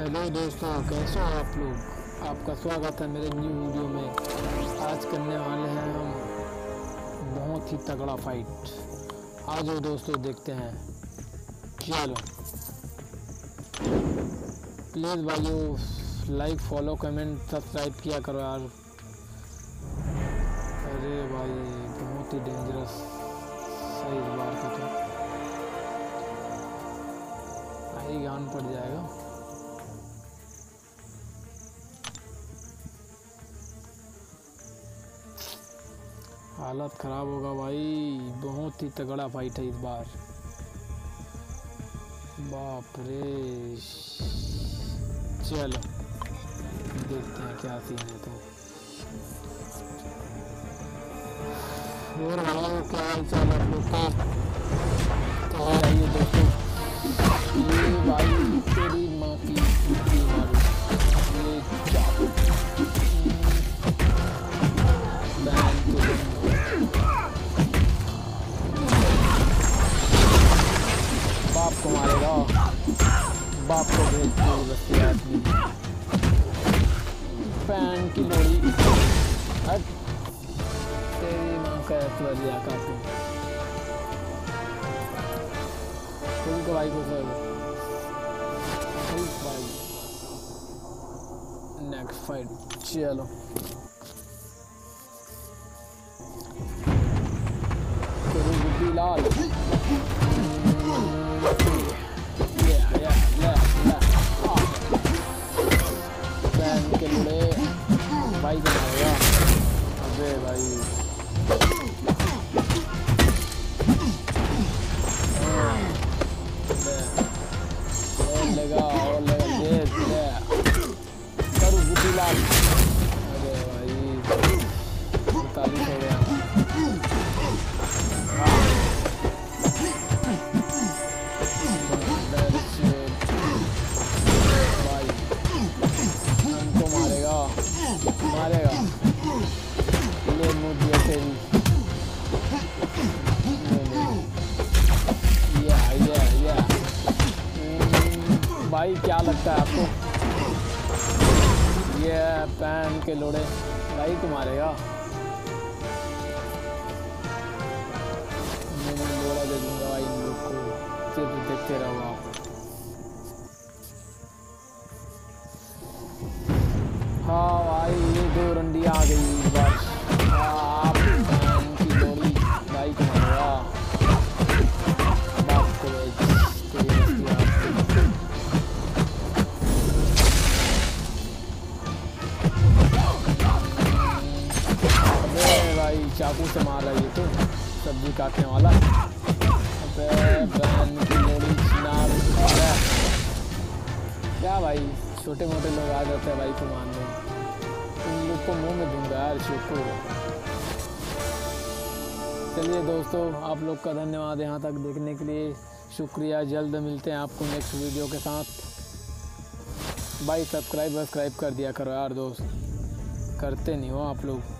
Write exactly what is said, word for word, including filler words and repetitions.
Hello दोस्तों, कैसे हो आप लोग। आपका स्वागत है मेरे न्यू वीडियो में। आज करने वाले हैं हम बहुत ही तगड़ा फाइट। आज वो दोस्तों देखते हैं। चलो प्लीज़ भाइयों लाइक फॉलो कमेंट सब्सक्राइब किया करो यार। अरे भाई बहुत ही डेंजरस सही बार का तो भाई जान पड़ जाएगा। हालत ख़राब होगा भाई, बहुत ही तगड़ा फाइट है इस बार। बाप रे, चलो देखते हैं क्या सीन है। तो और भाइयों क्या हाल चाल आप लोग का। तो आइए दोस्तों, ये भाई तेरी माँ की मारी बाप को मारेगा, बाप को भेज दो बस्ती आदमी पैन की लोड़ी। हट तेरी माँ का ऐश्वर्या का तुम को भाई को सर भाई। नेक्स्ट फाइट चलो लाल। भाई अबे भाई और लगा और लगा देख ले करू बुद्धि लाल। अरे भाई तारीफ हो गया। भाई क्या लगता है आपको ये पैन के लोड़े भाई को मारेगा। मैं लोड़ा दे दूंगा भाई इन लोग को, सिर्फ देखते रहो आप। हाँ भाई ये दो रंडियाँ आ गई इस बार। आप पैन की लोड़ी भाई को मारेगा। चाकू से मार रहा है ये तो सब्जी काटने वाला। अबे बहन की लोड़ी छीना रहा क्या भाई। छोटे मोटे लोग आ जाते हैं भाई को मारने। उन लोग को मुंह में दूंगा यार छोटो। चलिए दोस्तों आप लोग का धन्यवाद यहाँ तक देखने के लिए, शुक्रिया। जल्द मिलते हैं आपको नेक्स्ट वीडियो के साथ। भाई सब्सक्राइब सब्सक्राइब कर दिया करो यार दोस्त, करते नहीं हो आप लोग।